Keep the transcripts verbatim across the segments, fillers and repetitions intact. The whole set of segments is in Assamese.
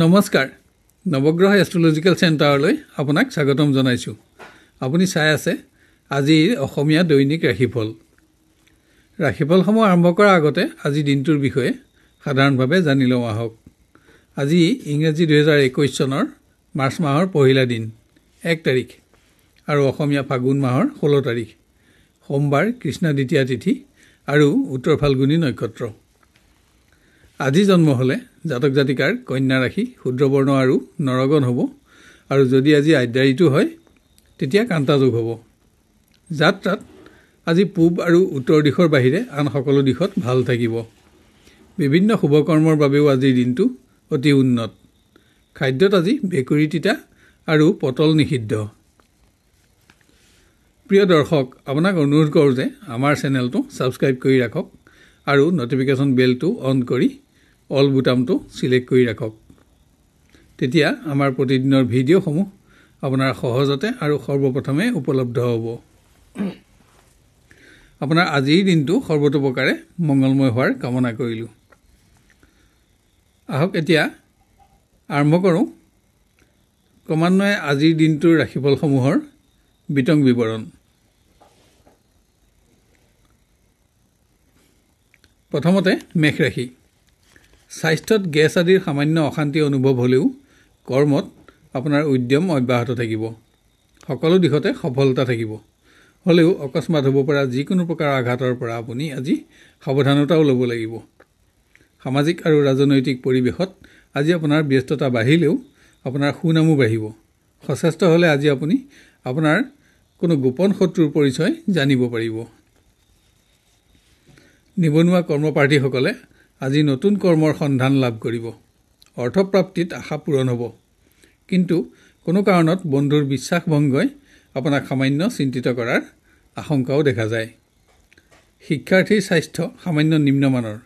नमस्कार नवग्रह एस्ट्रोलॉजिकल सेंटर आपनाक स्वागतम जानाइछु। आपुनि चाइ आछे आजि असमिया दैनिक राशिफल। राशिफल समय आरम्भ करार आगते आजि दिनटोर विषये साधारणभावे जानि लौ आहक। आजि इंग्रेजी दुई हजार एकैश सনৰ मार्च माहर पहिला दिन एक तारिख आरु असमिया फागुन माहर षोल्ल तारिख सोमबार कृष्णा द्वितीया तिथि आरु उत्तर फाल्गुनी नक्षत्र। আজি জন্ম হলে জাতক জাতিকাৰ কন্যা ৰাশি ক্ষুদ্ৰবৰ্ণ আৰু নৰগণ হ'ব আৰু যদি আজি আদ্যাৰিটো হয় তেতিয়া কান্তাযোগ হ'ব। যাত্ৰাত আজি পূব আৰু উত্তৰ দিশৰ বাহিৰে আন সকলো দিশত ভাল থাকিব। বিভিন্ন শুভ কৰ্মৰ বাবেও আজিৰ দিনটো অতি উন্নত। খাদ্যত আজি বেকুৰি তিতা আৰু পটল নিষিদ্ধ। প্ৰিয় দৰ্শক, আপোনাক অনুৰোধ কৰোঁ যে আমাৰ চেনেলটো ছাবস্ক্ৰাইব কৰি ৰাখক আৰু নটিফিকেশ্যন বেলটো অন কৰি অল বুটামটো সিলেক্ট কৰি ৰাখক। তেতিয়া আমাৰ প্ৰতিদিনৰ ভিডিঅ'সমূহ আপোনাৰ সহজতে আৰু সৰ্বপ্ৰথমে উপলব্ধ হ'ব। আপোনাৰ আজিৰ দিনটো সৰ্বতোপ্ৰকাৰে মংগলময় হোৱাৰ কামনা কৰিলোঁ। আহক এতিয়া আৰম্ভ কৰোঁ ক্ৰমান্বয়ে আজিৰ দিনটোৰ ৰাশিফলসমূহৰ বিতং বিৱৰণ। প্ৰথমতে মেষ ৰাশি। স্বাস্থ্যত গেছ আদিৰ সামান্য অশান্তি অনুভৱ হ'লেও কৰ্মত আপোনাৰ উদ্যম অব্যাহত থাকিব। সকলো দিশতে সফলতা থাকিব। হ'লেও অকস্মাত হ'ব পৰা যিকোনো প্ৰকাৰৰ আঘাতৰ পৰা আপুনি আজি সাৱধানতাও ল'ব লাগিব। সামাজিক আৰু ৰাজনৈতিক পৰিৱেশত আজি আপোনাৰ ব্যস্ততা বাঢ়িলেও আপোনাৰ সুনামো বাঢ়িব। সচেষ্ট হ'লে আজি আপুনি আপোনাৰ কোনো গোপন শত্ৰুৰ পৰিচয় জানিব পাৰিব। নিবনুৱা কৰ্মপ্ৰাৰ্থীসকলে আজি নতুন কৰ্মৰ সন্ধান লাভ কৰিব। অৰ্থপ্ৰাপ্তিত আশা পূৰণ হ'ব। কিন্তু কোনো কাৰণত বন্ধুৰ বিশ্বাস ভংগই আপোনাক সামান্য চিন্তিত কৰাৰ আশংকাও দেখা যায়। শিক্ষাৰ্থীৰ স্বাস্থ্য সামান্য নিম্নমানৰ।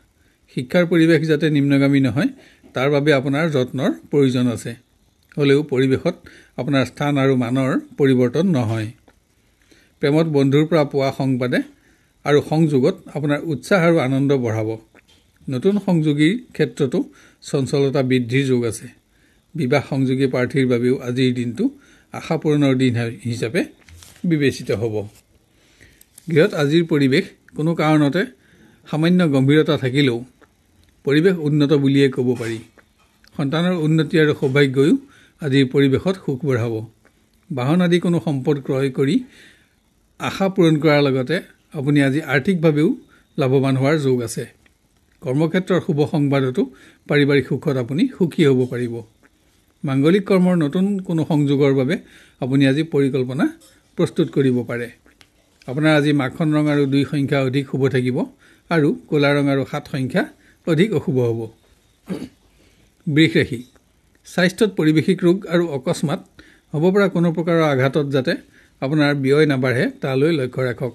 শিক্ষাৰ পৰিৱেশ যাতে নিম্নগামী নহয় তাৰ বাবে আপোনাৰ যত্নৰ প্ৰয়োজন আছে। হ'লেও পৰিৱেশত আপোনাৰ স্থান আৰু মানৰ পৰিৱৰ্তন নহয়। প্ৰেমত বন্ধুৰ পৰা পোৱা সংবাদে আৰু সংযোগত আপোনাৰ উৎসাহ আৰু আনন্দ বঢ়াব। নতুন সংযোগীৰ ক্ষেত্ৰতো চঞ্চলতা বৃদ্ধিৰ যোগ আছে। বিবাহ সংযোগী প্ৰাৰ্থীৰ বাবেও আজিৰ দিনটো আশাপূৰণৰ দিন হিচাপে বিবেচিত হ'ব। গৃহত আজিৰ পৰিৱেশ কোনো কাৰণতে সামান্য গম্ভীৰতা থাকিলেও পৰিৱেশ উন্নত বুলিয়ে ক'ব পাৰি। সন্তানৰ উন্নতি আৰু সৌভাগ্যও আজিৰ পৰিৱেশত সুখ বঢ়াব। বাহন আদি কোনো সম্পদ ক্ৰয় কৰি আশা পূৰণ কৰাৰ লগতে আপুনি আজি আৰ্থিকভাৱেও লাভৱান হোৱাৰ যোগ আছে। কৰ্মক্ষেত্ৰৰ শুভ সংবাদতো পাৰিবাৰিক সুখত আপুনি সুখী হ'ব পাৰিব। মাংগলিক কৰ্মৰ নতুন কোনো সংযোগৰ বাবে আপুনি আজি পৰিকল্পনা প্ৰস্তুত কৰিব পাৰে। আপোনাৰ আজি মাখন ৰং আৰু দুই সংখ্যা অধিক শুভ থাকিব আৰু ক'লা ৰং আৰু সাত সংখ্যা অধিক অশুভ হ'ব। বৃষ ৰাশি। স্বাস্থ্যত পৰিৱেশিক ৰোগ আৰু অকস্মাত হ'ব পৰা কোনো প্ৰকাৰৰ আঘাতত যাতে আপোনাৰ ব্যয় নাবাঢ়ে তালৈ লক্ষ্য ৰাখক।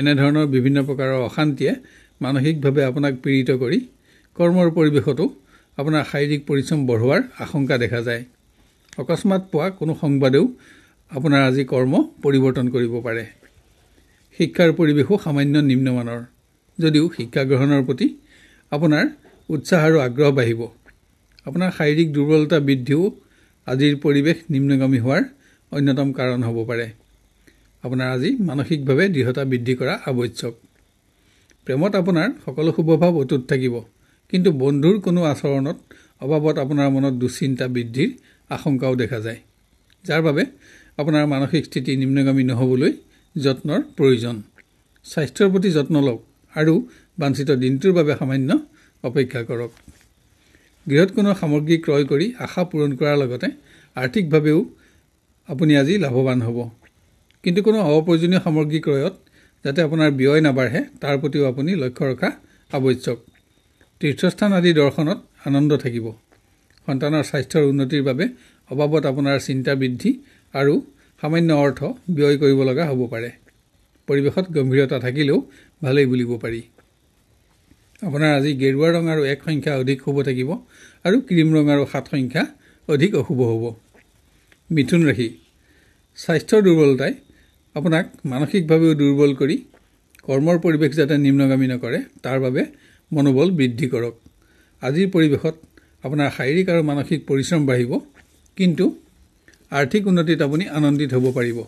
এনেধৰণৰ বিভিন্ন প্ৰকাৰৰ অশান্তিয়ে মানসিকভাৱে আপোনাক পীড়িত কৰি কৰ্মৰ পৰিৱেশতো আপোনাৰ শাৰীৰিক পৰিশ্ৰম বঢ়োৱাৰ আশংকা দেখা যায়। অকস্মাত পোৱা কোনো সংবাদেও আপোনাৰ আজি কৰ্ম পৰিৱৰ্তন কৰিব পাৰে। শিক্ষাৰ পৰিৱেশো সামান্য নিম্নমানৰ যদিও শিক্ষা গ্ৰহণৰ প্ৰতি আপোনাৰ উৎসাহ আৰু আগ্ৰহ বাঢ়িব। আপোনাৰ শাৰীৰিক দুৰ্বলতা বৃদ্ধিও আজিৰ পৰিৱেশ নিম্নগামী হোৱাৰ অন্যতম কাৰণ হ'ব পাৰে। আপোনাৰ আজি মানসিকভাৱে দৃঢ়তা বৃদ্ধি কৰা আৱশ্যক। প্ৰেমত আপোনাৰ সকলো শুভভাৱ অটুট থাকিব। কিন্তু বন্ধুৰ কোনো আচৰণত অভাৱত আপোনাৰ মনত দুশ্চিন্তা বৃদ্ধিৰ আশংকাও দেখা যায়, যাৰ বাবে আপোনাৰ মানসিক স্থিতি নিম্নগামী নহ'বলৈ যত্নৰ প্ৰয়োজন। স্বাস্থ্যৰ প্ৰতি যত্ন লওক আৰু বাঞ্ছিত দিনটোৰ বাবে সামান্য অপেক্ষা কৰক। গৃহত কোনো সামগ্ৰী ক্ৰয় কৰি আশা পূৰণ কৰাৰ লগতে আৰ্থিকভাৱেও আপুনি আজি লাভৱান হ'ব। কিন্তু কোনো অপ্ৰয়োজনীয় সামগ্ৰী ক্ৰয়ত যাতে আপোনাৰ ব্যয় নাবাঢ়ে তাৰ প্ৰতিও আপুনি লক্ষ্য ৰখা আৱশ্যক। তীৰ্থস্থান আদি দৰ্শনত আনন্দ থাকিব। সন্তানৰ স্বাস্থ্যৰ উন্নতিৰ বাবে অবাবত আপোনাৰ চিন্তা বৃদ্ধি আৰু সামান্য অৰ্থ ব্যয় কৰিব লগা হ'ব পাৰে। পৰিৱেশত গম্ভীৰতা থাকিলেও ভালেই বুলিব পাৰি। আপোনাৰ আজি গেৰুৱা ৰং আৰু এক সংখ্যা অধিক শুভ থাকিব আৰু ক্ৰীম ৰং আৰু সাত সংখ্যা অধিক অশুভ হ'ব। মিথুন ৰাশি। স্বাস্থ্যৰ দুৰ্বলতাই আপোনাক মানসিকভাৱেও দুৰ্বল কৰি কৰ্মৰ পৰিৱেশ যাতে নিম্নগামী নকৰে তাৰ বাবে মনোবল বৃদ্ধি কৰক। আজিৰ পৰিৱেশত अपना शारीरिक और मानसिक परिश्रम बढ़ किंतु आर्थिक उन्नतित आपुनी आनंदित हब पारिब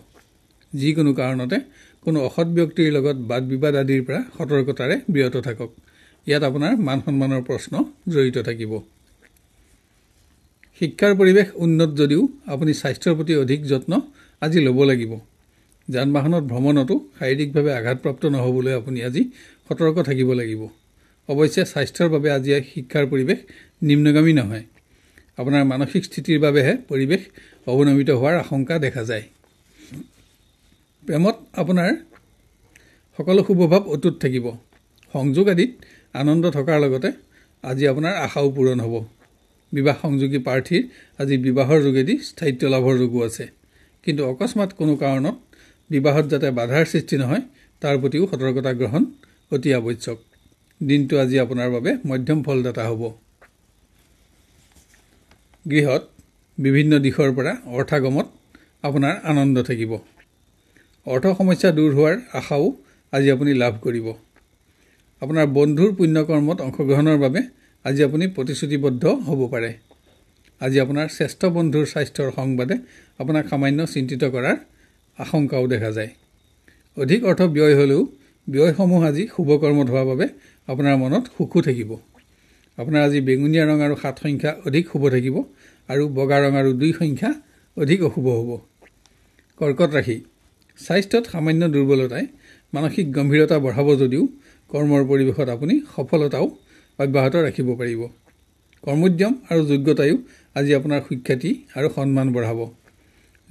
जिको कारणते कोनो असत व्यक्तिर लगत वाद विवाद आदिर परा सतर्कतारे बिरत थाकक। इयात आपोनार मान सम्मानर प्रश्न जड़ित थाकिब। शिक्षार परिवेश उन्नत जदिও आपुनी स्वास्थ्यर प्रति अधिक यत्न আজি लব লাগিব। যান বাহনত ভ্রমণতো শারীরিকভাবে আঘাতপ্রাপ্ত নহবলৈ আপুনি আজি সতর্ক থাকিব লাগিব। অৱশ্যে স্বাস্থ্যৰ বাবে আজি শিক্ষাৰ পৰিবেশ নিম্নগামী নহয়। আপোনাৰ মানসিক স্থিতিৰ বাবেহে পৰিবেশ অৱনমিত হোৱাৰ আশংকা দেখা যায়। প্ৰেমত আপোনাৰ সকলো শুভভাৱ অটুট থাকিব। সংযোগ আদিত আনন্দ থকাৰ লগতে আজি আপোনাৰ আশাও পূৰণ হ'ব। বিবাহ সংযোগী প্ৰাৰ্থীৰ আজি বিবাহৰ যোগেদি স্থায়িত্ব লাভৰ যোগ আছে। কিন্তু অকস্মাত কোনো কাৰণত विवाहत जाते बाधार सृष्टि नहय तार प्रतिओ सतर्कता ग्रहण अति आवश्यक। दिनटो आज आपनार बारे मध्यम फलदाता हब। गृहत विभिन्न दिशर परा अर्थागमत आपनार आनंद थाकिब। अर्थ समस्या दूर होवार आशाओ आज आपुनी लाभ करिब। आपनार बन्धुर पुण्यकर्मत अंशग्रहणर बारे आज आपुनी प्रतिश्रुतिबद्ध हब पारे। आज आपनार श्रेष्ठ बन्धुर स्वास्थ्यर संबादे आपनाक सामान्य चिंतित करार आशंकाओ देखा जाए। अधिक अर्थ व्यय हलेও व्यय समूह आज शुभकर्मत होवार बारे आपनार मनत सुखो थाकिब। आपनार आज बेंगुनिया रंग और सात संख्या अधिक शुभ थाकिब और बगा रंग और दुई संख्या अधिक अशुभ हब। कर्कट राशि स्वास्थ्यत सामान्य दुर्बलताय मानसिक गम्भीरता बढ़ाब जदिও कर्मर परिवेशत आपुनी सफलताओ अब्याहत राखिब पारिब। कर्मोद्यम और योग्यतायो आज आपनार सुख्याति और सम्मान बढ़ाब।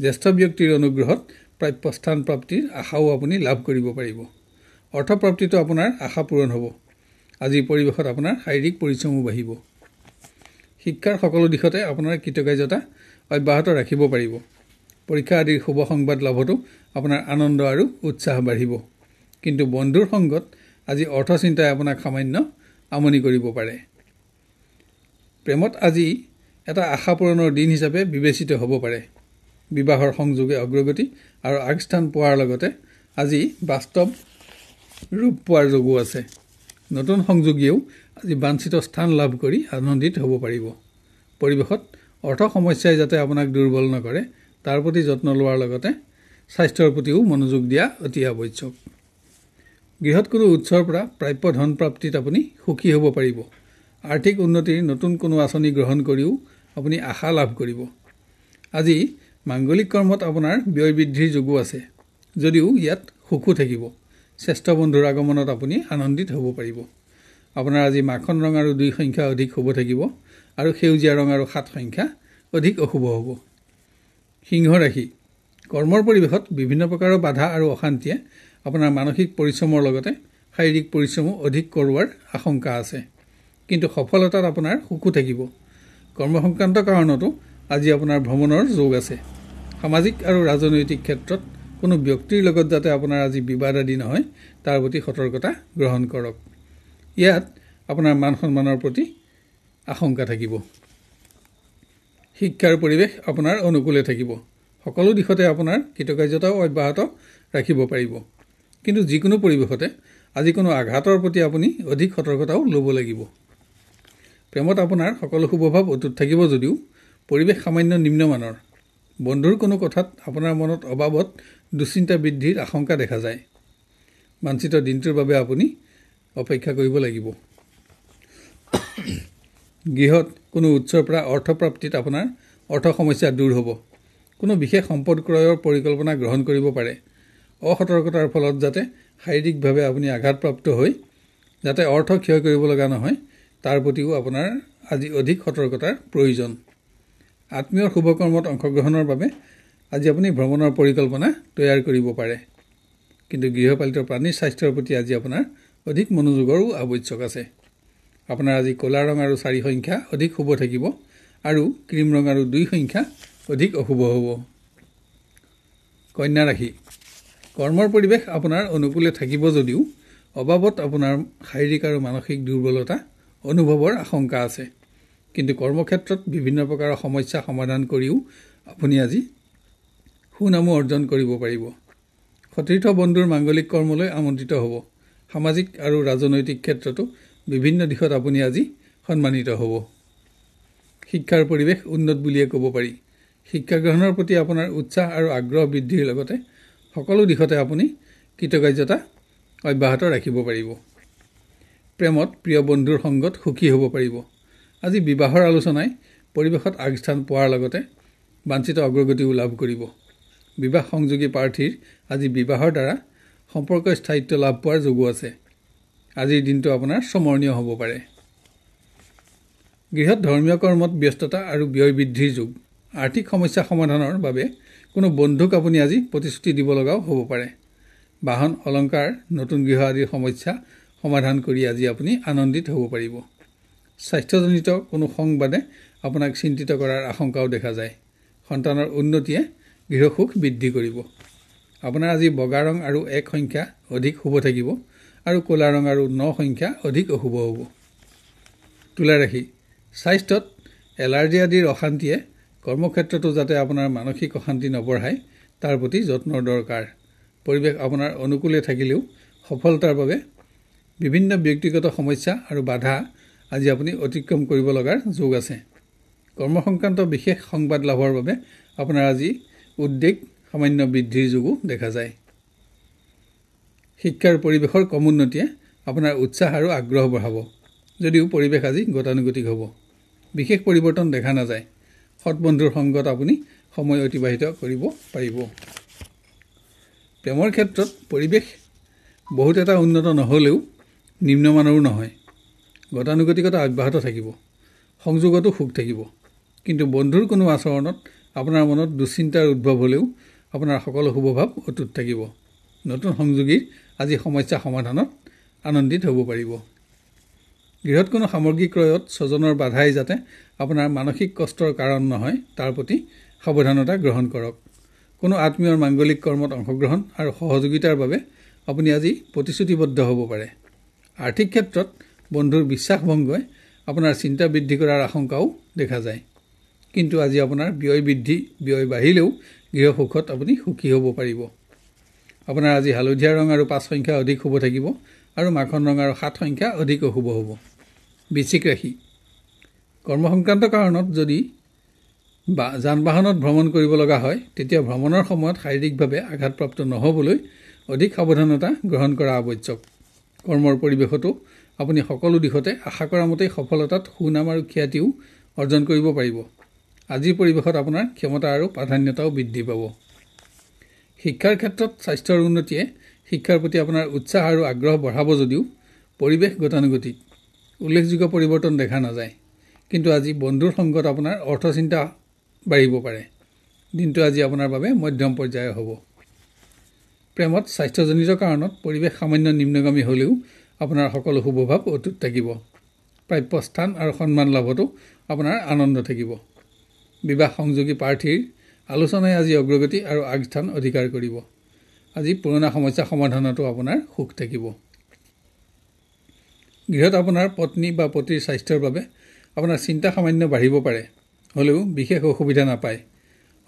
ज्येष्ठ व्यक्तिर अनुग्रहत प्राप्य स्थान प्राप्तिर आशाओ आपुनी लाभ करिब पारिब। अर्थ प्राप्तितो आपुनार आशा पूरण हब। আজি परिवेशत आपुनार शारीरिक परिश्रमो बाहिब। शिक्षार सकलो दिशते आपुनार কৃতকাৰ্যতা অব্যাহত ৰাখিব পাৰিব। পৰীক্ষা আদিৰ শুভ সংবাদ লাভতো আপোনাৰ আনন্দ আৰু উৎসাহ বাঢ়িব। কিন্তু বন্ধুৰ সংগত আজি অৰ্থ চিন্তাই আপোনাক সামান্য আমনি কৰিব পাৰে। প্ৰেমত আজি এটা আশা পূৰণৰ দিন হিচাপে বিবেচিত হ'ব পাৰে। विवाहर संयोगे अग्रगति और आगस्थान पोवार लगते आज वास्तव रूप पोवार जोगो आछे। नतुन संयोगियो आज वांछित स्थान लाभ करी आनंदित हब पारिब। परिवेशत अर्थ समस्याय जाते आपनाक दुर्बल नकरे तार प्रति यत्न लोवार लगते स्वास्थ्यर प्रतिओ मनोयोग दिया अति आवश्यक। गृहत कोनो उत्सर परा प्राप्य धन प्राप्तित आपुनी सुखी हब पारिब। आर्थिक उन्नतिर नतुन कोनो आँचनि ग्रहण करिओ आपुनी आशा लाभ करिब। আজি मांगलिक कर्मत आपनार व्यय बृद्धिर जोगो आछे जदिও इयात सुखो थाकिब। श्रेष्ठ बन्धुर आगमनत आपुनी आनंदित हब पारिब। आपनार আজি माखन रंग और दुई संख्या अधिक शुभ थाकिब और सेउजिया रंग और सात संख्या अधिक अशुभ हब। सिंह राशि कर्मर परिवेशत विभिन्न प्रकारेर बाधा और अशांतिये आपनार मानसिक परिश्रमर लगते शारीरिक परिश्रमो अधिक करवार आशंका आछे। किन्तु सफलतात आपनार सुखो थाकिब। कर्म संक्रांत कारणतो আজি আপোনাৰ ভ্ৰমণৰ যোগ আছে। সামাজিক আৰু ৰাজনৈতিক ক্ষেত্ৰত কোনো ব্যক্তিৰ লগত যাতে আপোনাৰ আজি বিবাদ আদি নহয় তাৰ প্ৰতি সতৰ্কতা গ্ৰহণ কৰক। ইয়াত আপোনাৰ মান সন্মানৰ প্ৰতি আশংকা থাকিব। শিক্ষাৰ পৰিৱেশ আপোনাৰ অনুকূলে থাকিব। সকলো দিশতে আপোনাৰ কৃতকাৰ্যতাও অব্যাহত ৰাখিব পাৰিব। কিন্তু যিকোনো পৰিৱেশতে আজি কোনো আঘাতৰ প্ৰতি আপুনি অধিক সতৰ্কতাও ল'ব লাগিব। প্ৰেমত আপোনাৰ সকলো শুভভাৱ অটুট থাকিব যদিও परिवेश सामान्य निम्नमानर। बंधुर कोनो कथात आपनार मनत अबाबत दुश्चिंता बृद्धिर आशंका देखा जाए। वांछित दिनटोर बारे आपुनी अपेक्षा करिब लागिब। गृहत कोनो उत्सर परा अर्थ प्राप्तित आपनार अर्थ समस्या दूर हब। कोनो विशेष सम्पद क्रयर परिकल्पना ग्रहण करिब पारे। असतर्कतार फलत जाते शारीरिकभावे आपुनी आघातप्राप्त हय जाते अर्थ क्षय करिब লগা নহয় তাৰ প্ৰতিও আপোনাৰ আজি অধিক সতৰ্কতাৰ প্ৰয়োজন। आत्मीय शुभकर्मत अंशग्रहणर बारे आज आपुनी भ्रमणर परिकल्पना तैयार करिब पारे। किन्तु गृहपालित प्राणीर स्वास्थ्यर प्रति आज आपनार अधिक मनोयोगरो आवश्यक आछे। आपनार आज कला रंग और चारि संख्या अधिक शुभ थाकिब और क्रीम रंग और दुई संख्या अधिक अशुभ हब। कन्या राशि कर्मर परिवेश आपनार अनुकूले थाकिब जदिও अबाबत आपनार शारीरिक और मानसिक दुर्बलता अनुभवर आशंका आछे। किन्तु कर्मक्षेत्रत विभिन्न प्रकार समस्या समाधान करिओ आपुनी आज सुनामो अर्जन करिब पारिब। सतीर्थ बन्धुर मांगलिक कर्मलै आमन्त्रित हब। सामाजिक और राजनैतिक क्षेत्रतो विभिन्न दिशत आपुनी आज सम्मानित हब। শিক্ষাৰ পৰিৱেশ উন্নত বুলিয়ে ক'ব পাৰি। শিক্ষা গ্ৰহণৰ প্ৰতি আপোনাৰ উৎসাহ আৰু আগ্ৰহ বৃদ্ধিৰ লগতে সকলো দিশতে আপুনি কৃতকাৰ্যতা অব্যাহত ৰাখিব পাৰিব। প্ৰেমত প্ৰিয় বন্ধুৰ সংগত সুখী হ'ব পাৰিব। আজি বিবাহৰ আলোচনাই পৰিৱেশত আগস্থান পোৱাৰ লগতে বাঞ্ছিত অগ্ৰগতিও লাভ কৰিব। বিবাহ সংযোগী প্ৰাৰ্থীৰ আজি বিবাহৰ দ্বাৰা সম্পৰ্ক স্থায়িত্ব লাভ পোৱাৰ যোগ আছে। আজিৰ দিনটো আপোনাৰ স্মৰণীয় হ'ব পাৰে। গৃহত ধৰ্মীয় কৰ্মত ব্যস্ততা আৰু ব্যয় বৃদ্ধিৰ যোগ। আৰ্থিক সমস্যা সমাধানৰ বাবে কোনো বন্ধুক আপুনি আজি প্ৰতিশ্ৰুতি দিব লগাও হ'ব পাৰে। বাহন, অলংকাৰ, নতুন গৃহ আদিৰ সমস্যা সমাধান কৰি আজি আপুনি আনন্দিত হ'ব পাৰিব। স্বাস্থ্যজনিত কোনো সংবাদে আপোনাক চিন্তিত কৰাৰ আশংকাও দেখা যায়। সন্তানৰ উন্নতিয়ে গৃহসুখ বৃদ্ধি কৰিব। আপোনাৰ আজি বগা ৰং আৰু এক সংখ্যা অধিক শুভ থাকিব আৰু ক'লা ৰং আৰু ন সংখ্যা অধিক অশুভ হ'ব। তুলা ৰাশি। স্বাস্থ্যত এলাৰ্জি আদিৰ অশান্তিয়ে কৰ্মক্ষেত্ৰতো যাতে আপোনাৰ মানসিক অশান্তি নবঢ়ায় তাৰ প্ৰতি যত্নৰ দৰকাৰ। পৰিৱেশ আপোনাৰ অনুকূলে থাকিলেও সফলতাৰ বাবে বিভিন্ন ব্যক্তিগত সমস্যা আৰু বাধা আজি আপুনি অতিক্ৰম কৰিব লগাৰ যোগ আছে। কৰ্ম সংক্ৰান্ত বিশেষ সংবাদ লাভৰ বাবে আপোনাৰ আজি উদ্বেগ সামান্য বৃদ্ধিৰ যোগো দেখা যায়। শিক্ষাৰ পৰিৱেশৰ কম উন্নতিয়ে আপোনাৰ উৎসাহ আৰু আগ্ৰহ বঢ়াব যদিও পৰিৱেশ আজি গতানুগতিক হ'ব। বিশেষ পৰিৱৰ্তন দেখা নাযায়। সৎবন্ধুৰ সংগত আপুনি সময় অতিবাহিত কৰিব পাৰিব। প্ৰেমৰ ক্ষেত্ৰত পৰিৱেশ বহুত এটা উন্নত নহ'লেও নিম্নমানৰো নহয়। গতানুগতিকতা অব্যাহত থাকিব। সংযোগতো সুখ থাকিব। কিন্তু বন্ধুৰ কোনো আচৰণত আপোনাৰ মনত দুশ্চিন্তাৰ উদ্ভৱ হ'লেও আপোনাৰ সকলো শুভভাৱ অটুট থাকিব। নতুন সংযোগীৰ আজি সমস্যা সমাধানত আনন্দিত হ'ব পাৰিব। গৃহত কোনো সামগ্ৰী ক্ৰয়ত স্বজনৰ বাধাই যাতে আপোনাৰ মানসিক কষ্টৰ কাৰণ নহয় তাৰ প্ৰতি সাৱধানতা গ্ৰহণ কৰক। কোনো আত্মীয়ৰ মাংগলিক কৰ্মত অংশগ্ৰহণ আৰু সহযোগিতাৰ বাবে আপুনি আজি প্ৰতিশ্ৰুতিবদ্ধ হ'ব পাৰে। আৰ্থিক ক্ষেত্ৰত বন্ধুৰ বিশ্বাসভংগই আপোনাৰ চিন্তা বৃদ্ধি কৰাৰ আশংকাও দেখা যায়। কিন্তু আজি আপোনাৰ ব্যয় বৃদ্ধি ব্যয় বাঢ়িলেও গৃহসুখত আপুনি সুখী হ'ব পাৰিব। আপোনাৰ আজি হালধীয়া ৰং আৰু পাঁচ সংখ্যা অধিক শুভ থাকিব আৰু মাখন ৰং আৰু সাত সংখ্যা অধিক অশুভ হ'ব। বৃশ্চিক ৰাশি। কৰ্ম সংক্ৰান্ত কাৰণত যদি বা যান বাহনত ভ্ৰমণ কৰিব লগা হয় তেতিয়া ভ্ৰমণৰ সময়ত শাৰীৰিকভাৱে আঘাতপ্ৰাপ্ত নহ'বলৈ অধিক সাৱধানতা গ্ৰহণ কৰা আৱশ্যক। কৰ্মৰ পৰিৱেশতো আপুনি সকলো দিশতে আশা কৰা মতেই সফলতাত সুনাম আৰু খ্যাতিও অৰ্জন কৰিব পাৰিব। আজিৰ পৰিৱেশত আপোনাৰ ক্ষমতা আৰু প্ৰাধান্যতাও বৃদ্ধি পাব। শিক্ষাৰ ক্ষেত্ৰত স্বাস্থ্যৰ উন্নতিয়ে শিক্ষাৰ প্ৰতি আপোনাৰ উৎসাহ আৰু আগ্ৰহ বঢ়াব যদিও পৰিৱেশ গতানুগতিক। উল্লেখযোগ্য পৰিৱৰ্তন দেখা নাযায়। কিন্তু আজি বন্ধুৰ সংগত আপোনাৰ অৰ্থচিন্তা বাঢ়িব পাৰে। দিনটো আজি আপোনাৰ বাবে মধ্যম পৰ্যায়ৰ হ'ব। প্ৰেমত স্বাস্থ্যজনিত কাৰণত পৰিৱেশ সামান্য নিম্নগামী হ'লেও আপোনাৰ সকলো শুভভাৱ অটুট থাকিব। প্ৰাপ্য স্থান আৰু সন্মান লাভতো আপোনাৰ আনন্দ থাকিব। বিবাহ সংযোগী প্ৰাৰ্থীৰ আলোচনাই আজি অগ্ৰগতি আৰু আগস্থান অধিকাৰ কৰিব। আজি পুৰণা সমস্যা সমাধানতো আপোনাৰ সুখ থাকিব। গৃহত আপোনাৰ পত্নী বা পতিৰ স্বাস্থ্যৰ বাবে আপোনাৰ চিন্তা সামান্য বাঢ়িব পাৰে হ'লেও বিশেষ অসুবিধা নাপায়।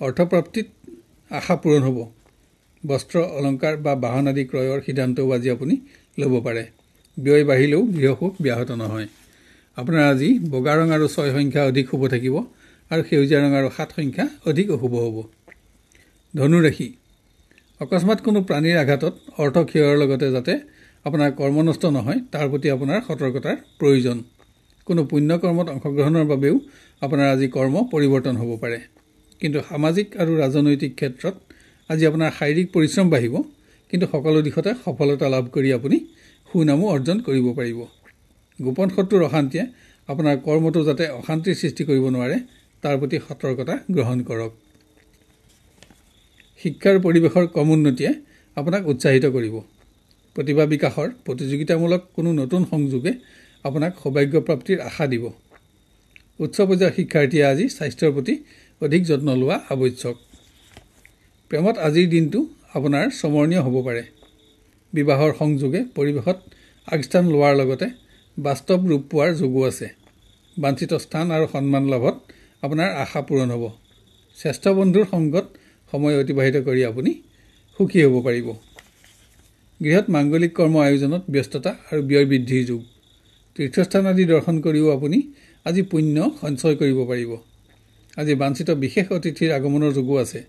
অৰ্থপ্ৰাপ্তিত আশা পূৰণ হ'ব। বস্ত্ৰ, অলংকাৰ বা বাহন আদি ক্ৰয়ৰ সিদ্ধান্তও আজি আপুনি ল'ব পাৰে। ব্যয় বাঢ়িলেও গৃহসুখ ব্যাহত নহয়। আপোনাৰ আজি বগা ৰং আৰু ছয় সংখ্যা অধিক শুভ থাকিব আৰু সেউজীয়া ৰং আৰু সাত সংখ্যা অধিক অশুভ হ'ব। ধনুৰাশি। অকস্মাত কোনো প্ৰাণীৰ আঘাতত অৰ্থ ক্ষয়ৰ লগতে যাতে আপোনাৰ কৰ্ম নষ্ট নহয় তাৰ প্ৰতি আপোনাৰ সতৰ্কতাৰ প্ৰয়োজন। কোনো পুণ্য কৰ্মত অংশগ্ৰহণৰ বাবেও আপোনাৰ আজি কৰ্ম পৰিৱৰ্তন হ'ব পাৰে। কিন্তু সামাজিক আৰু ৰাজনৈতিক ক্ষেত্ৰত আজি আপোনাৰ শাৰীৰিক পৰিশ্ৰম বাঢ়িব। কিন্তু সকলো দিশতে সফলতা লাভ কৰি আপুনি সুনামো অৰ্জন কৰিব পাৰিব। গোপন শত্ৰুৰ অশান্তিয়ে আপোনাৰ কৰ্মটো যাতে অশান্তিৰ সৃষ্টি কৰিব নোৱাৰে তাৰ প্ৰতি সতৰ্কতা গ্ৰহণ কৰক। শিক্ষাৰ পৰিৱেশৰ কম উন্নতিয়ে আপোনাক উৎসাহিত কৰিব। প্ৰতিভা বিকাশৰ প্ৰতিযোগিতামূলক কোনো নতুন সংযোগে আপোনাক সৌভাগ্য প্ৰাপ্তিৰ আশা দিব। উচ্চ পৰ্যায়ৰ শিক্ষাৰ্থীয়ে আজি স্বাস্থ্যৰ প্ৰতি অধিক যত্ন লোৱা আৱশ্যক। প্ৰেমত আজিৰ দিনটো আপোনাৰ স্মৰণীয় হ'ব পাৰে। বিবাহৰ সংযোগে পৰিৱেশত আগস্থান লোৱাৰ লগতে বাস্তৱ ৰূপ পোৱাৰ যোগো আছে। বাঞ্ছিত স্থান আৰু সন্মান লাভত আপোনাৰ আশা পূৰণ হ'ব। শ্ৰেষ্ঠ বন্ধুৰ সংগত সময় অতিবাহিত কৰি আপুনি সুখী হ'ব পাৰিব। গৃহত মাংগলিক কৰ্ম আয়োজনত ব্যস্ততা আৰু ব্যয় বৃদ্ধিৰ যোগ। তীৰ্থস্থান আদি দৰ্শন কৰিও আপুনি আজি পুণ্য সঞ্চয় কৰিব পাৰিব। আজি বাঞ্ছিত বিশেষ অতিথিৰ আগমনৰ যোগো আছে,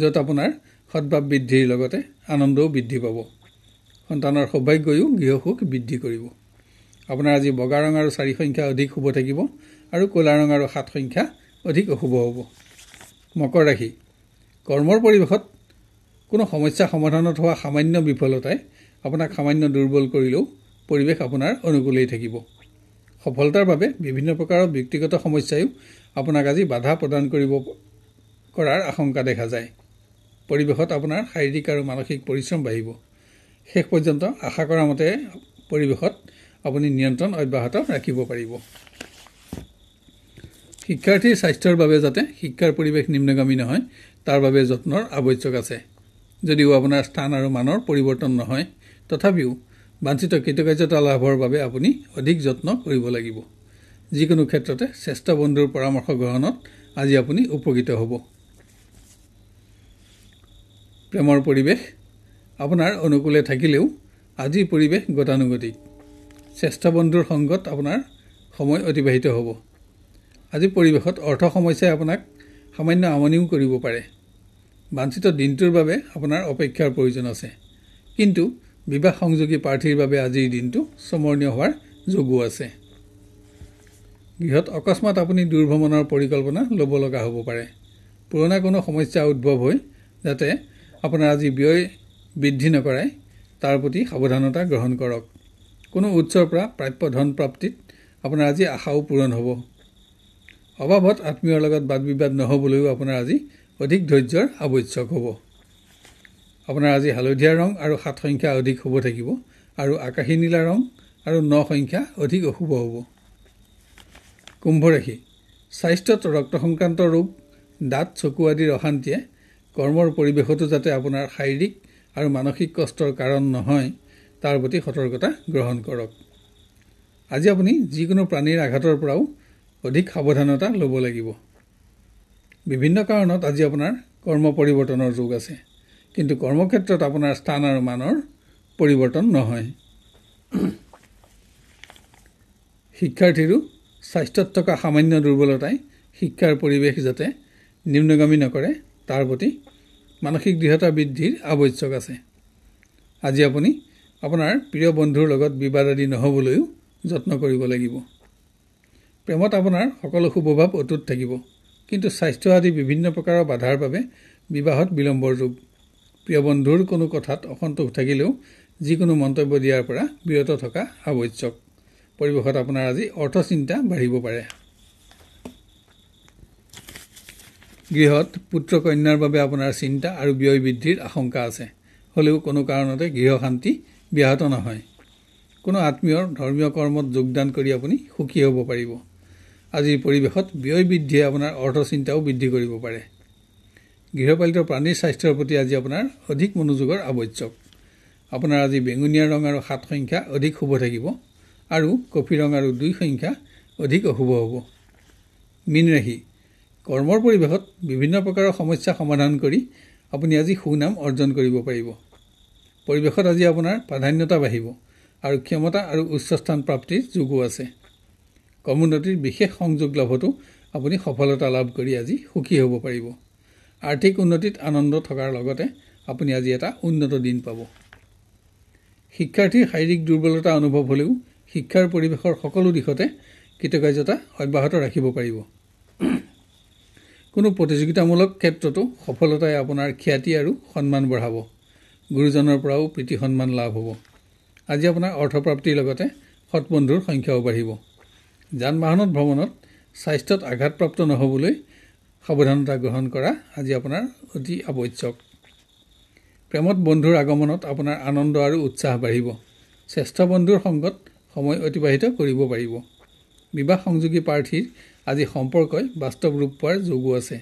য'ত আপোনাৰ সদ্ভাৱ বৃদ্ধিৰ লগতে আনন্দও বৃদ্ধি পাব। সন্তানৰ সৌভাগ্যও গৃহসুখ বৃদ্ধি কৰিব। আপোনাৰ আজি বগা ৰং আৰু চাৰি সংখ্যা অধিক শুভ থাকিব আৰু ক'লা ৰং আৰু সাত সংখ্যা অধিক অশুভ হ'ব। মকৰ ৰাশি। কৰ্মৰ পৰিৱেশত কোনো সমস্যা সমাধানত হোৱা সামান্য বিফলতাই আপোনাক সামান্য দুৰ্বল কৰিলেও পৰিৱেশ আপোনাৰ অনুকূলেই থাকিব। সফলতাৰ বাবে বিভিন্ন প্ৰকাৰৰ ব্যক্তিগত সমস্যাও আপোনাক আজি বাধা প্ৰদান কৰিব কৰাৰ আশংকা দেখা যায়। পৰিৱেশত আপোনাৰ শাৰীৰিক আৰু মানসিক পৰিশ্ৰম বাঢ়িব। শেষ পৰ্যন্ত আশা কৰা মতে পৰিৱেশত আপুনি নিয়ন্ত্ৰণ অব্যাহত ৰাখিব পাৰিব। শিক্ষাৰ্থীৰ স্বাস্থ্যৰ বাবে যাতে শিক্ষাৰ পৰিৱেশ নিম্নগামী নহয় তাৰ বাবে যত্নৰ আৱশ্যক আছে। যদিও আপোনাৰ স্থান আৰু মানৰ পৰিৱৰ্তন নহয়, তথাপিও বাঞ্ছিত কৃতকাৰ্যতা লাভৰ বাবে আপুনি অধিক যত্ন কৰিব লাগিব। যিকোনো ক্ষেত্ৰতে শ্ৰেষ্ঠ বন্ধুৰ পৰামৰ্শ গ্ৰহণত আজি আপুনি উপকৃত হ'ব। প্ৰেমৰ পৰিৱেশ আপোনাৰ অনুকূলে থাকিলেও আজি পৰিৱেশ গতানুগতিক। শ্ৰেষ্ঠ বন্ধুৰ সংগত আপোনাৰ সময় অতিবাহিত হ'ব। আজি পৰিৱেশত অৰ্থ সমস্যাই আপোনাক সামান্য আমনিও কৰিব পাৰে। বাঞ্ছিত দিনটোৰ বাবে আপোনাৰ অপেক্ষাৰ প্ৰয়োজন আছে, কিন্তু বিবাহ সংযোগী প্ৰাৰ্থীৰ বাবে আজিৰ দিনটো স্মৰণীয় হোৱাৰ যোগো আছে। গৃহত অকস্মাত আপুনি দূৰ ভ্ৰমণৰ পৰিকল্পনা ল'ব লগা হ'ব পাৰে। পুৰণা কোনো সমস্যা উদ্ভৱ হৈ যাতে আপোনাৰ আজি ব্যয় বৃদ্ধি নকৰাই তাৰ প্ৰতি সাৱধানতা গ্ৰহণ কৰক। কোনো উৎসৰ পৰা প্ৰাপ্য ধন প্ৰাপ্তিত আপোনাৰ আজি আশাও পূৰণ হ'ব। অভাৱত আত্মীয়ৰ লগত বাদ বিবাদ নহ'বলৈও আপোনাৰ আজি অধিক ধৈৰ্যৰ আৱশ্যক হ'ব। আপোনাৰ আজি হালধীয়া ৰং আৰু সাত সংখ্যা অধিক শুভ থাকিব আৰু আকাশী নীলা ৰং আৰু ন সংখ্যা অধিক অশুভ হ'ব। কুম্ভ ৰাশি। স্বাস্থ্যত ৰক্ত সংক্ৰান্ত ৰোগ, দাঁত, চকু আদিৰ অশান্তিয়ে কৰ্মৰ পৰিৱেশতো যাতে আপোনাৰ শাৰীৰিক আৰু মানসিক কষ্টৰ কাৰণ নহয় তাৰ প্ৰতি সতৰ্কতা গ্ৰহণ কৰক। আজি আপুনি যিকোনো প্ৰাণীৰ আঘাতৰ পৰাও অধিক সাৱধানতা ল'ব লাগিব। বিভিন্ন কাৰণত আজি আপোনাৰ কৰ্ম পৰিৱৰ্তনৰ যোগ আছে, কিন্তু কৰ্মক্ষেত্ৰত আপোনাৰ স্থান আৰু মানৰ পৰিৱৰ্তন নহয়। শিক্ষাৰ্থীৰো স্বাস্থ্যত থকা সামান্য দুৰ্বলতাই শিক্ষাৰ পৰিৱেশ যাতে নিম্নগামী নকৰে তাৰ প্ৰতি মানসিক দৃঢ়তা বৃদ্ধিৰ আৱশ্যক আছে। আজি আপুনি আপোনাৰ প্ৰিয় বন্ধুৰ লগত বিবাদ আদি নহ'বলৈও যত্ন কৰিব লাগিব। প্ৰেমত আপোনাৰ সকলো শুভভাৱ অটুট থাকিব, কিন্তু স্বাস্থ্য আদি বিভিন্ন প্ৰকাৰৰ বাধাৰ বাবে বিবাহত বিলম্বৰ যোগ। প্ৰিয় বন্ধুৰ কোনো কথাত অসন্তোষ থাকিলেও যিকোনো মন্তব্য দিয়াৰ পৰা বিৰত থকা আৱশ্যক। পৰিৱেশত আপোনাৰ আজি অৰ্থচিন্তা বাঢ়িব পাৰে। গৃহত পুত্ৰ কন্যাৰ বাবে আপোনাৰ চিন্তা আৰু ব্যয় বৃদ্ধিৰ আশংকা আছে, হ'লেও কোনো কাৰণতে গৃহশান্তি ব্যাহত নহয়। কোনো আত্মীয়ৰ ধৰ্মীয় কৰ্মত যোগদান কৰি আপুনি সুখী হ'ব পাৰিব। আজিৰ পৰিৱেশত ব্যয় বৃদ্ধিয়ে আপোনাৰ অৰ্থচিন্তাও বৃদ্ধি কৰিব পাৰে। গৃহপালিত প্ৰাণীৰ স্বাস্থ্যৰ প্ৰতি আজি আপোনাৰ অধিক মনোযোগৰ আৱশ্যক। আপোনাৰ আজি বেঙুনীয়া ৰং আৰু সাত সংখ্যা অধিক শুভ থাকিব আৰু কফি ৰং আৰু দুই সংখ্যা অধিক অশুভ হ'ব। মীন ৰাশি। কৰ্মৰ পৰিৱেশত বিভিন্ন প্ৰকাৰৰ সমস্যা সমাধান কৰি আপুনি আজি সুনাম অৰ্জন কৰিব পাৰিব। পৰিৱেশত আজি আপোনাৰ প্ৰাধান্যতা বাঢ়িব আৰু ক্ষমতা আৰু উচ্চস্থান প্ৰাপ্তিৰ যোগো আছে। কৰ্মোন্নতিৰ বিশেষ সংযোগ লাভতো আপুনি সফলতা লাভ কৰি আজি সুখী হ'ব পাৰিব। আৰ্থিক উন্নতিত আনন্দ থকাৰ লগতে আপুনি আজি এটা উন্নত দিন পাব। শিক্ষাৰ্থীৰ শাৰীৰিক দুৰ্বলতা অনুভৱ হ'লেও শিক্ষাৰ পৰিৱেশৰ সকলো দিশতে কৃতকাৰ্যতা অব্যাহত ৰাখিব পাৰিব। কোনো প্ৰতিযোগিতামূলক ক্ষেত্ৰতো সফলতাই আপোনাৰ খ্যাতি আৰু সন্মান বঢ়াব। গুৰুজনৰ পৰাও প্ৰীতি সন্মান লাভ হ'ব। আজি আপোনাৰ অৰ্থপ্ৰাপ্তিৰ লগতে সৎবন্ধুৰ সংখ্যাও বাঢ়িব। যান বাহনত ভ্ৰমণত স্বাস্থ্যত আঘাতপ্ৰাপ্ত নহ'বলৈ সাৱধানতা গ্ৰহণ কৰা আজি আপোনাৰ অতি আৱশ্যক। প্ৰেমত বন্ধুৰ আগমনত আপোনাৰ আনন্দ আৰু উৎসাহ বাঢ়িব। শ্ৰেষ্ঠ বন্ধুৰ সংগত সময় অতিবাহিত কৰিব পাৰিব। বিবাহ সংযোগী প্ৰাৰ্থীৰ আজি সম্পৰ্কই বাস্তৱ ৰূপ পোৱাৰ যোগো আছে।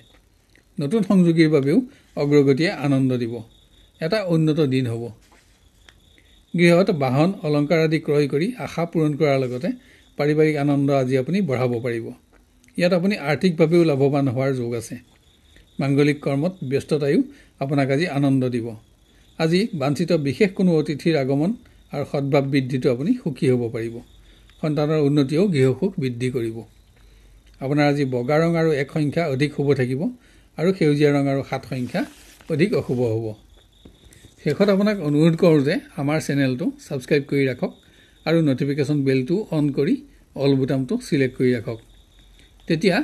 নতুন সংযোগীৰ বাবেও অগ্ৰগতিয়ে আনন্দ দিব। এটা উন্নত দিন হ'ব। গৃহত বাহন, অলংকাৰ আদি ক্ৰয় কৰি আশা পূৰণ কৰাৰ লগতে পাৰিবাৰিক আনন্দ আজি আপুনি বঢ়াব পাৰিব। ইয়াত আপুনি আৰ্থিকভাৱেও লাভৱান হোৱাৰ যোগ আছে। মাংগলিক কৰ্মত ব্যস্ততায়ো আপোনাক আজি আনন্দ দিব। আজি বাঞ্ছিত বিশেষ কোনো অতিথিৰ আগমন আৰু সদ্ভাৱ বৃদ্ধিটো আপুনি সুখী হ'ব পাৰিব। সন্তানৰ উন্নতিয়েও গৃহসুখ বৃদ্ধি কৰিব। আপোনাৰ আজি বগা ৰং আৰু এক সংখ্যা অধিক শুভ থাকিব আৰু সেউজীয়া ৰং আৰু সাত সংখ্যা অধিক অশুভ হ'ব। শেষত আপোনাক অনুৰোধ কৰোঁ যে আমাৰ চেনেলটো সাবস্ক্ৰাইব কৰি ৰাখক আৰু নটিফিকেশ্যন বেলটো অন কৰি অল বুটামটো সিলেক্ট কৰি ৰাখক। তেতিয়া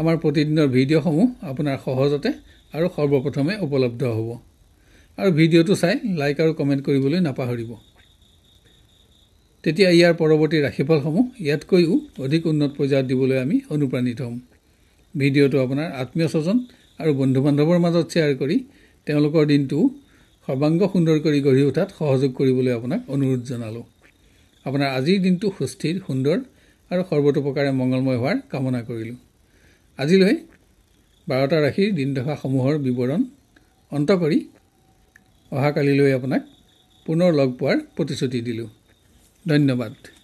আমাৰ প্ৰতিদিনৰ ভিডিঅ'সমূহ আপোনাৰ সহজতে আৰু সৰ্বপ্ৰথমে উপলব্ধ হ'ব। আৰু ভিডিঅ'টো চাই লাইক আৰু কমেণ্ট কৰিবলৈ নাপাহৰিব। তেতিয়া ইয়াৰ পৰৱৰ্তী ৰাশিফলসমূহ ইয়াতকৈও অধিক উন্নত পৰ্যায়ত দিবলৈ আমি অনুপ্ৰাণিত হ'ম। ভিডিঅ'টো আপোনাৰ আত্মীয় স্বজন আৰু বন্ধু বান্ধৱৰ মাজত শ্বেয়াৰ কৰি তেওঁলোকৰ দিনটো সৰ্বাংগ সুন্দৰ কৰি গঢ়ি উঠাত সহযোগ কৰিবলৈ আপোনাক অনুৰোধ জনালোঁ। আপোনাৰ আজিৰ দিনটো সুস্থিৰ সুন্দৰ আৰু সৰ্বতোপ্ৰকাৰে মংগলময় হোৱাৰ কামনা কৰিলোঁ। আজিলৈ বাৰটা ৰাশিৰ দিনদশাসমূহৰ বিৱৰণ অন্ত কৰি অহাকালিলৈ আপোনাক পুনৰ লগ পোৱাৰ প্ৰতিশ্ৰুতি দিলোঁ। ধন্যবাদ।